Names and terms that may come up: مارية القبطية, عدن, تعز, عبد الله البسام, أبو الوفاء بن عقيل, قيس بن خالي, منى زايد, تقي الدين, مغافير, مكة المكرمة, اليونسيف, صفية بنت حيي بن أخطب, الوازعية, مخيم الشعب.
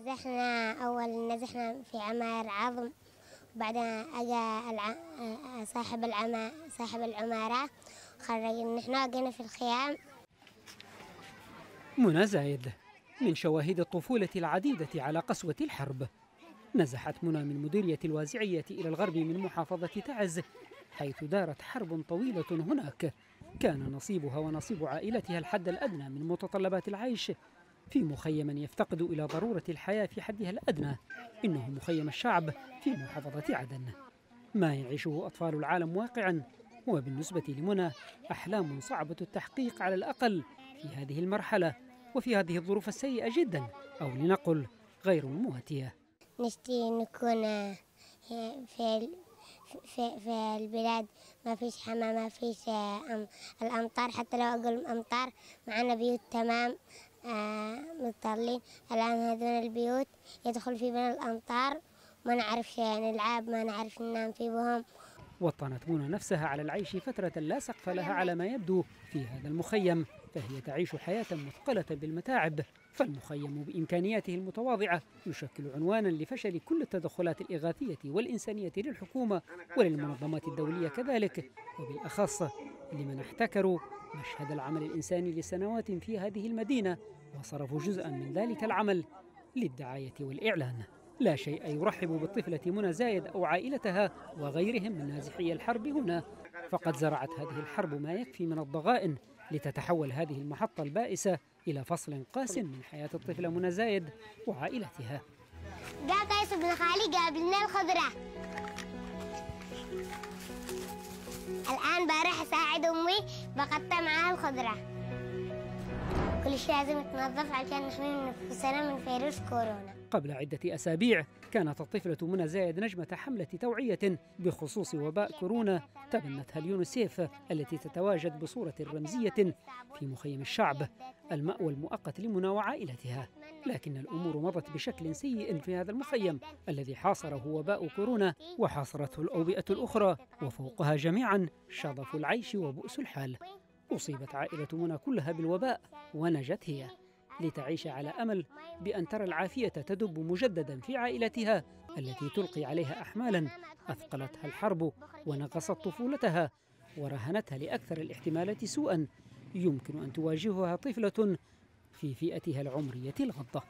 نزحنا في عمار عظم، وبعدها اجى صاحب العمارة خرجنا. نحن جينا في الخيام. منى زايد من شواهد الطفولة العديدة على قسوة الحرب. نزحت منى من مديرية الوازعية إلى الغرب من محافظة تعز، حيث دارت حرب طويلة هناك، كان نصيبها ونصيب عائلتها الحد الأدنى من متطلبات العيش في مخيم يفتقد إلى ضرورة الحياة في حدها الأدنى. إنه مخيم الشعب في محافظة عدن، ما يعيشه أطفال العالم واقعا، وبالنسبة لمنى أحلام صعبة التحقيق على الأقل في هذه المرحلة وفي هذه الظروف السيئة جدا، أو لنقل غير مواتية. نشتي نكون في البلاد، ما فيش حمام، ما فيش الأمطار، حتى لو أقول أمطار معنا بيوت تمام مضطرين. الآن هذول البيوت يدخل في بنا الأمطار، ما نعرفش نلعب، ما نعرف ننام في بهم. وطنت منى نفسها على العيش فترة لا سقف لها على ما يبدو في هذا المخيم، فهي تعيش حياة مثقلة بالمتاعب. فالمخيم بإمكانياته المتواضعة يشكل عنوانا لفشل كل التدخلات الإغاثية والإنسانية للحكومة وللمنظمات الدولية كذلك، وبالأخص لمن احتكروا مشهد العمل الإنساني لسنوات في هذه المدينة وصرفوا جزءا من ذلك العمل للدعاية والإعلان. لا شيء يرحب بالطفلة منى زايد أو عائلتها وغيرهم من نازحي الحرب هنا، فقد زرعت هذه الحرب ما يكفي من الضغائن لتتحول هذه المحطة البائسة إلى فصل قاس من حياة الطفلة منى زايد وعائلتها. قال قيس بن خالي قابلنا الخضرة. الآن بروح أساعد أمي بقطع معاها الخضرة. كل شيء لازم يتنظف عشان نحمي نفسنا من فيروس كورونا. قبل عدة أسابيع كانت الطفلة منى زايد نجمة حملة توعية بخصوص وباء كورونا تبنتها اليونسيف، التي تتواجد بصورة رمزية في مخيم الشعب، المأوى المؤقت لمنى وعائلتها. لكن الأمور مضت بشكل سيء في هذا المخيم الذي حاصره وباء كورونا وحاصرته الأوبئة الأخرى، وفوقها جميعا شظف العيش وبؤس الحال. أصيبت عائلة منى كلها بالوباء ونجت هي، لتعيش على أمل بأن ترى العافية تدب مجددا في عائلتها التي تلقي عليها أحمالا أثقلتها الحرب ونقصت طفولتها ورهنتها لأكثر الاحتمالات سوءا يمكن أن تواجهها طفلة في فئتها العمرية الغضة.